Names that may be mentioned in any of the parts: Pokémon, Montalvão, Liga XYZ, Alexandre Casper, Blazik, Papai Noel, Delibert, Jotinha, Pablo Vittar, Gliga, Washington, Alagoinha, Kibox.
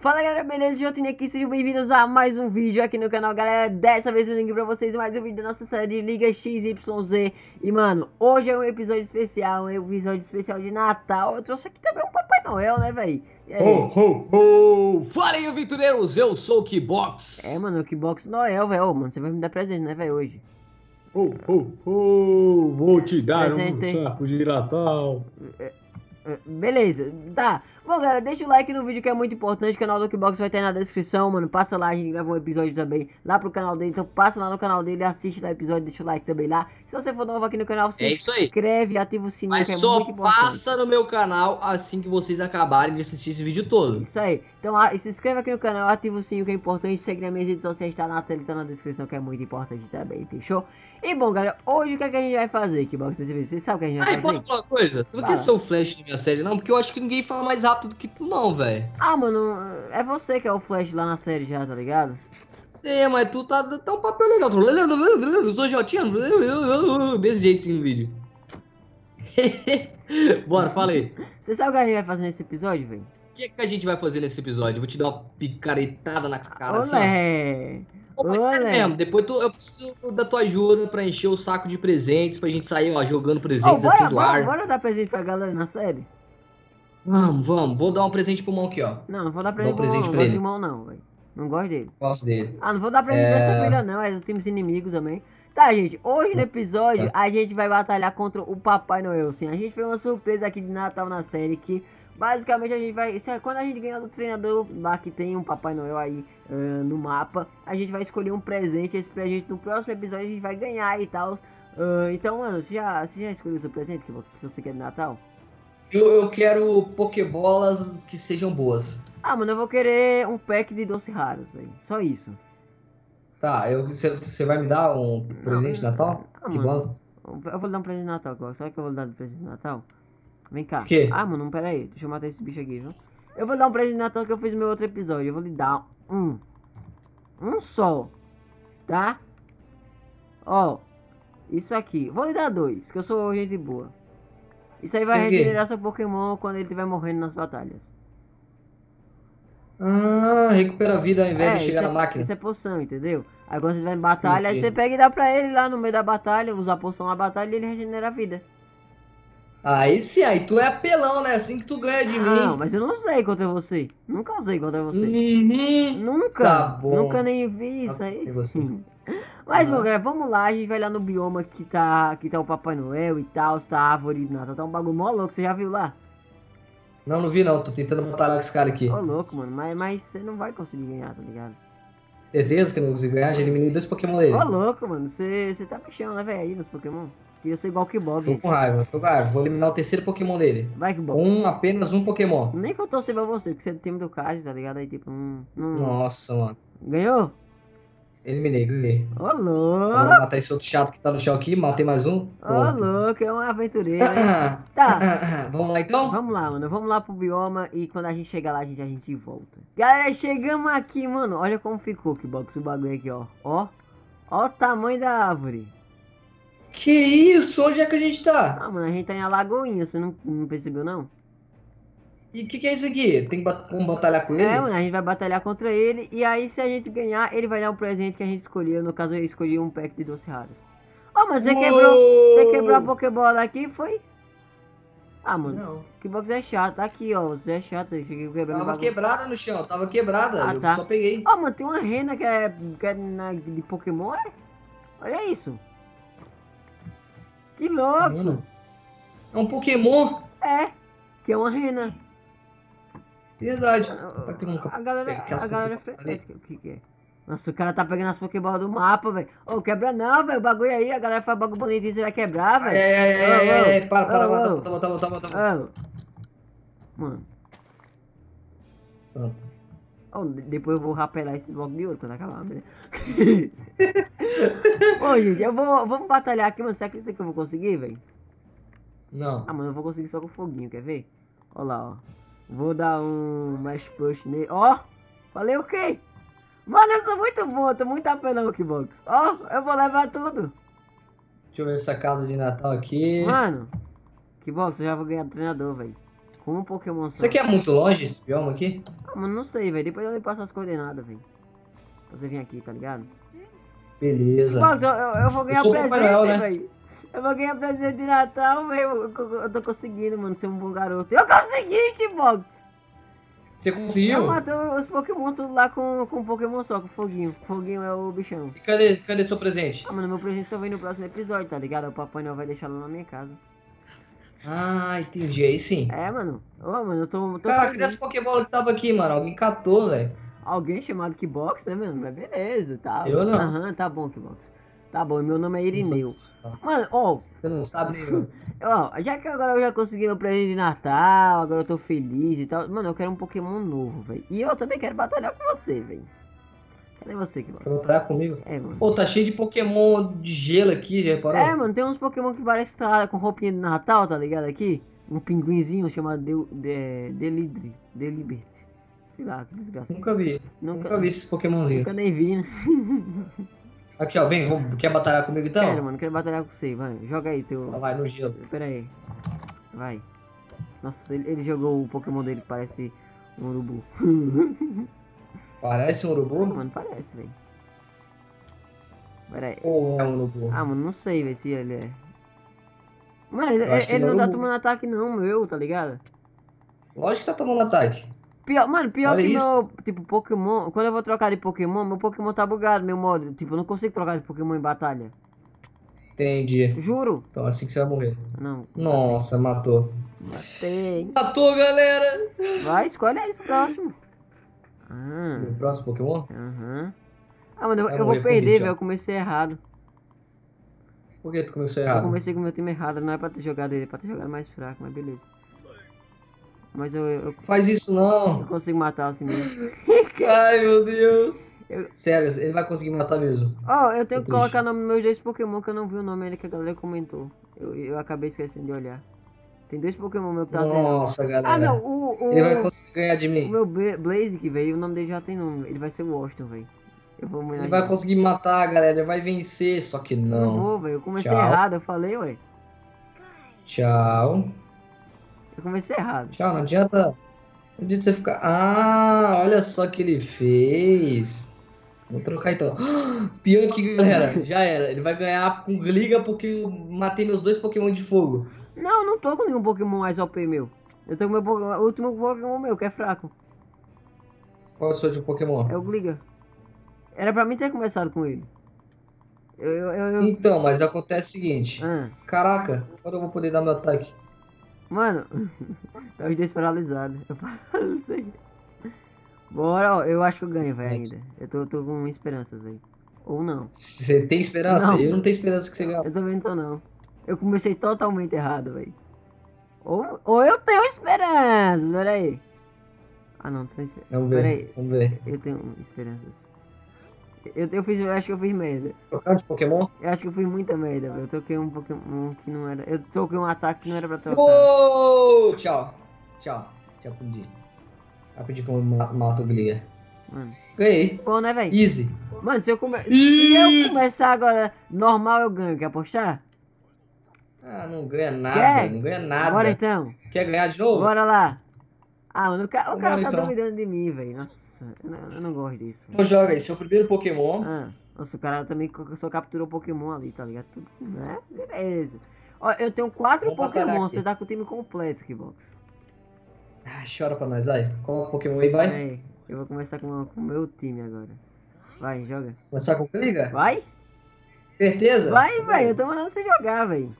Fala galera, beleza? Jotinha aqui, sejam bem-vindos a mais um vídeo aqui no canal, galera. Dessa vez eu link pra vocês mais um vídeo da nossa série de Liga XYZ. E mano, hoje é um episódio especial de Natal. Eu trouxe aqui também um Papai Noel, né, véi? Ho, ho, ho! Fala aí, aventureiros, eu sou o Kibox. É, mano, o Kibox Noel, velho. Mano, você vai me dar presente, né, velho, hoje? Ho, ho, ho! Vou te dar presente, um saco de Natal. Beleza, tá. Bom, galera, deixa o like no vídeo que é muito importante. O canal do Kibox vai estar na descrição, mano. Passa lá, a gente gravou um episódio também lá pro canal dele. Então passa lá no canal dele, assiste lá o episódio, deixa o like também lá. Se você for novo aqui no canal, se inscreve, ativa o sininho. Mas que é só muito importante. Passa no meu canal assim que vocês acabarem de assistir esse vídeo todo. Isso aí. Então se inscreve aqui no canal, ativa o sininho que é importante. Segue nas minhas redes sociais, tá na tela, tá na descrição que é muito importante também, fechou? E bom, galera, hoje o que, é que a gente vai fazer, Kibox? Vocês sabem o que a gente vai fazer? Aí, pode falar uma coisa? Tu não quer ser o Flash de minha série, não? Porque eu acho que ninguém fala mais rápido do que tu não, velho. Ah, mano, é você que é o Flash lá na série já, tá ligado? Sim, mas tu tá um papel legal. Eu sou Jotinha. Desse jeito sim no vídeo. Bora, fala aí. Você sabe o que a gente vai fazer nesse episódio, velho? O que a gente vai fazer nesse episódio? Eu vou te dar uma picaretada na cara, assim. Pô, mas sério mesmo, depois eu preciso da tua ajuda pra encher o saco de presentes, pra gente sair, ó, jogando presentes assim do ar. Bora dar presente pra galera na série? Vamos, vou dar um presente pro Mão aqui, ó. Não vou dar presente pro Mão, não gosto de Mão não, velho. Não gosto dele. Gosto dele. Ah, não vou dar presente pra essa filha não, é do time inimigo também. Tá, gente, hoje no episódio a gente vai batalhar contra o Papai Noel, sim. A gente fez uma surpresa aqui de Natal na série que basicamente a gente vai... Quando a gente ganhar do treinador lá que tem um Papai Noel aí no mapa, a gente vai escolher um presente, esse presente no próximo episódio a gente vai ganhar e tal. Então, mano, você já escolheu o seu presente que você quer de Natal? Eu quero pokebolas que sejam boas. Ah, mano, eu vou querer um pack de doces raros, véio. Só isso. Tá, você vai me dar um presente de Natal? Ah, que mano, eu vou dar um presente de Natal agora. Sabe o que eu vou dar de presente de Natal? Vem cá. Que? Ah, mano, pera aí. Deixa eu matar esse bicho aqui, viu? Eu vou dar um presente de Natal que eu fiz no meu outro episódio. Eu vou lhe dar um. Um só. Tá? Ó. Isso aqui. Vou lhe dar dois, que eu sou gente boa. Isso aí vai regenerar seu Pokémon quando ele estiver morrendo nas batalhas. Ah, recupera a vida ao invés de chegar na máquina. Isso é poção, entendeu? Aí quando você vai em batalha, aí você pega e dá pra ele lá no meio da batalha, usa a poção na batalha e ele regenera a vida. Aí sim, aí tu é apelão, né? Assim que tu ganha de mim. Não, mas eu não usei contra você. Nunca usei contra você. Nunca. Tá bom. Nunca nem vi isso aí. Mas, bom, galera, vamos lá, a gente vai lá no bioma que tá o Papai Noel e tal, tá a árvore do Natal, tá um bagulho mó louco, você já viu lá? Não, não vi não, tô tentando batalhar com esse cara aqui. Ô, louco, mano, mas você não vai conseguir ganhar, tá ligado? Certeza que eu não consigo ganhar, já eliminei dois Pokémon dele. Ô, louco, mano, você tá bichão, né, velho, aí nos Pokémon? Queria ser igual que Bob. Tô com raiva, vou eliminar o terceiro Pokémon dele. Vai que Bob. Apenas um Pokémon. Nem que eu torci pra você, que você é do time do Card, tá ligado? Aí tipo, Nossa, mano. Ganhou? Eliminei. Ô, louco! Vou matar esse outro chato que tá no chão aqui, matei mais um. Ô, louco, é um aventureiro, hein? Tá. Vamos lá, então? Vamos lá, mano. Vamos lá pro bioma e quando a gente chegar lá, a gente volta. Galera, chegamos aqui, mano. Olha como ficou, Kibox, o bagulho aqui, ó. Ó o tamanho da árvore. Que isso? Onde é que a gente tá? Ah, mano, a gente tá em Alagoinha. Você não percebeu, não? E o que é isso aqui? Tem como batalhar com ele? É, mano, a gente vai batalhar contra ele. E aí, se a gente ganhar, ele vai dar um presente que a gente escolheu. No caso, eu escolhi um pack de doces raros. Ó, mas você quebrou a Pokébola aqui, foi? Ah, mano, não. Que box é chato. Tá aqui, ó, você é chato. Tava quebrada no chão, tava quebrada. Ah, tá. Eu só peguei. Ó, mano, tem uma rena que é de Pokémon, é? Olha isso. Que louco. Mano, é um Pokémon? É, que é uma rena. Verdade. A galera é frenética. O que é? Nossa, o cara tá pegando as Pokébolas do mapa, velho. Ô, quebra não, velho. O bagulho aí, a galera faz bagulho bonitinho, você vai quebrar, velho. Para. Mano. Pronto. Oh, depois eu vou rapelar esses blocos de ouro quando acabar, né? Ô, gente, vamos batalhar aqui, mano. Você acredita que eu vou conseguir, velho? Não. Ah, mano, eu vou conseguir só com foguinho, quer ver? Ó lá, ó. Vou dar um mais push nele. Ó, falei o quê? Mano, eu sou muito bom, tô muito apelão aqui, Kibox. Ó, eu vou levar tudo. Deixa eu ver essa casa de Natal aqui. Mano, Kibox, eu já vou ganhar do treinador, velho. Rumo Pokémon Sun. Isso aqui é muito longe, esse bioma aqui? Ah, mano, não sei, velho. Depois eu lhe passo as coordenadas, velho. Você vem aqui, tá ligado? Beleza. Mas eu vou ganhar presente, velho. Né? Eu vou ganhar presente de Natal, velho. Eu tô conseguindo, mano, ser um bom garoto. Eu consegui, Kibox! Você conseguiu? Eu matei os Pokémon tudo lá com Pokémon só, com Foguinho. Foguinho é o bichão. E cadê seu presente? Ah, mano, meu presente só vem no próximo episódio, tá ligado? O Papai Noel vai deixar lá na minha casa. Ah, entendi. Aí sim. É, mano. Ô, mano, eu tô Cara, cadê essa Pokébola que tava aqui, mano? Alguém catou, velho. Alguém chamado Kibox, né, mano? Mas beleza, tá. Eu não. Aham, tá bom, Kibox. Tá bom, meu nome é Irineu. Mano, ó... Você não sabe, nem já que agora eu já consegui meu presente de Natal, agora eu tô feliz e tal. Mano, eu quero um Pokémon novo, velho. E eu também quero batalhar com você, velho. Cadê você, Kibox? Quer batalhar comigo? É, mano. Pô, tá cheio de Pokémon de gelo aqui, já reparou? É, mano, tem uns Pokémon que parecem estar com roupinha de Natal, tá ligado aqui? Um pinguinzinho chamado Delibert. Sei lá, que desgraça. Nunca vi esses Pokémon lindos. Nunca nem vi, né? Aqui, ó, vem, quer batalhar comigo então? Quero, mano, quero batalhar com você, vai, joga aí teu... Vai, no gelo. Pera aí, vai. Nossa, ele jogou o Pokémon dele que parece um urubu. Parece um urubu? Ah, mano, parece, velho. Pera aí. Ou é um urubu? Ah, mano, não sei, velho, se ele é... Mano, ele não tá tomando ataque não, meu, tá ligado? Lógico que tá tomando ataque. Pior, mano, pior que meu, tipo, Pokémon, quando eu vou trocar de Pokémon, meu Pokémon tá bugado, meu modo. Tipo, eu não consigo trocar de Pokémon em batalha. Entendi. Juro. Então assim que você vai morrer. Não. Nossa, matou. Matei. Matou, galera. Vai, escolhe aí o próximo. Ah. O próximo Pokémon? Aham. Uhum. Ah, mano, eu vou perder, velho, eu comecei errado. Por que tu começou errado? Eu comecei com o meu time errado, não é pra ter jogado ele, é pra ter jogado mais fraco, mas beleza. Mas eu faz isso não. Eu consigo matar assim mesmo. Ai, meu Deus. Sério, ele vai conseguir matar mesmo. Ó, eu tenho que colocar o nome dos meus dois Pokémon que eu não vi o nome ainda que a galera comentou. Eu acabei esquecendo de olhar. Tem dois Pokémon meu que tá zerado. Nossa, galera. Ah, não, ele vai conseguir ganhar de mim. O meu Blazik, velho, o nome dele já tem nome. Ele vai ser o Washington, velho. Ele vai conseguir matar, galera. Ele vai vencer, só que não. Não vou, velho. Eu comecei errado, eu falei, ué. Tchau. Eu comecei errado. Tchau, não adianta. Não adianta você ficar. Ah, olha só que ele fez. Vou trocar então. Pior que, galera, já era. Ele vai ganhar com Gliga porque eu matei meus dois Pokémon de fogo. Não, eu não tô com nenhum Pokémon mais OP meu. Eu tô com o último Pokémon meu, que é fraco. Qual é o seu último Pokémon? É o Gliga. Era pra mim ter começado com ele. Então, mas acontece o seguinte. Caraca, agora eu vou poder dar meu ataque. Mano, tá os dois paralisados. Eu paralisei. Bora, ó, eu acho que eu ganho, velho, ainda. Eu tô com esperanças, velho. Ou não. Você tem esperança? Não. Eu não tenho esperança que você ganhe. Eu também não tô, não. Eu comecei totalmente errado, velho. Ou eu tenho esperança, olha aí. Ah, não, tô esperança. Vamos ver, peraí. Vamos ver. Eu tenho esperanças. Eu acho que eu fiz merda. Trocar de Pokémon? Eu acho que eu fiz muita merda, velho. Eu troquei um Pokémon que não era. Eu troquei um ataque que não era pra trocar. Oh, tchau. Tchau. Já pedi. Já pedi pra eu matar o Gliga. Mano. Ganhei. Bom, né, velho? Easy. Mano, se eu começar agora normal, eu ganho. Quer apostar? Ah, não ganha nada. Quer? Não ganha nada. Bora então. Quer ganhar de novo? Bora lá. Ah, mano, o cara tá duvidando de mim, velho. Nossa. Eu não gosto disso. Então joga aí, seu primeiro Pokémon. Ah, nossa, o cara também só capturou Pokémon ali, tá ligado? Tudo, né? Beleza. Ó, eu tenho 4 Pokémon, você tá com o time completo, Kibox. Ah, chora pra nós, vai. Coloca o Pokémon aí, vai. É, eu vou começar com o meu time agora. Vai, joga. Começar com o Gliga? Vai. Certeza? Vai, velho, eu tô mandando você jogar, velho.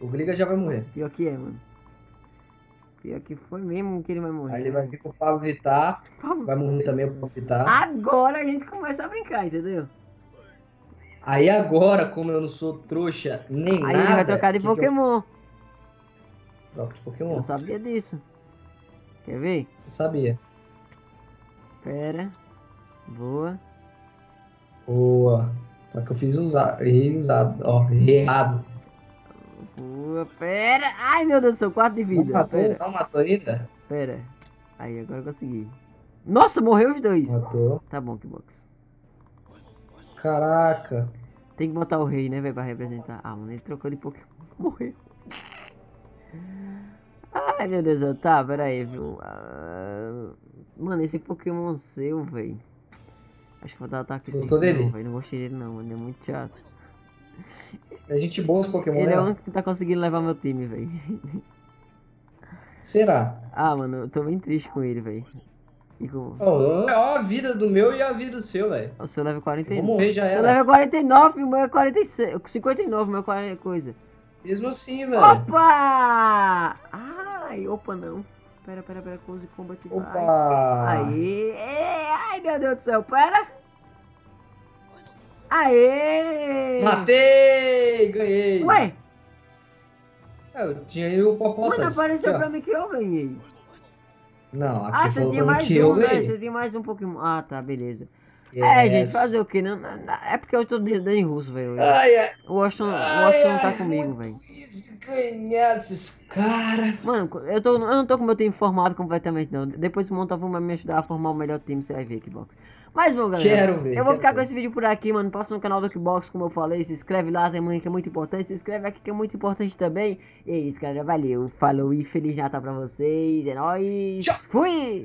O Gliga já vai morrer. Pior que é, mano. Pior que foi mesmo que ele vai morrer. Aí ele vai vir com o Pablo Vittar. Vai morrer também o Pablo Vittar. Agora a gente começa a brincar, entendeu? Aí agora, como eu não sou trouxa nem nada... Aí ele vai trocar de Pokémon. Troca de Pokémon? Eu sabia disso. Quer ver? Eu sabia. Pera. Boa. Boa. Só que eu fiz usado. Errei usado. Ó, errei errado. Pera, ai meu Deus do céu, 4 de vida. Não matou ainda? Pera, aí agora eu consegui. Nossa, morreu os dois. Matou. Tá bom, Kibox. Caraca. Tem que botar o rei, né, velho, pra representar. Ah, mano, ele trocou de Pokémon. Morreu. Ai, meu Deus, eu tá, peraí, viu? Mano, esse Pokémon seu, velho. Acho que vou dar ataque. Gostou dele? Não gostei dele não, mano, é muito chato. É gente boa os Pokémon, né? Ele é o único que tá conseguindo levar meu time, velho. Será? Ah, mano, eu tô bem triste com ele, velho. Com... Oh, ó a vida do meu e a vida do seu, velho. O seu level 49. Vou morrer, já era. O seu level 49, o meu é 46. 59, o meu é 40 coisa. Mesmo assim, velho. Opa! Ai, opa não. Pera, close combat. Opa! Aê! Ai, meu Deus do céu, pera! Aê! Matei! Ganhei! Ué? Eu tinha aí o Popotas. Mas apareceu pra mim que eu ganhei. Não, aqui você tinha mais um, né? Você tem mais um Pokémon. Ah, tá, beleza. Yes. É, gente, fazer o que? Não, é porque eu tô em russo, velho. O Washington não tá comigo, velho. Ganhar desses caras. Mano, eu não tô com meu time formado completamente, não. Depois o Montavão vai me ajudar a formar o melhor time, você vai ver, Kibox. Mas bom, galera, eu vou ficar com esse vídeo por aqui, mano. Passa no canal do Kibox, como eu falei. Se inscreve lá também, que é muito importante. Se inscreve aqui, que é muito importante também. E é isso, galera. Valeu, falou e Feliz Natal pra vocês. É nóis. Tchau. Fui!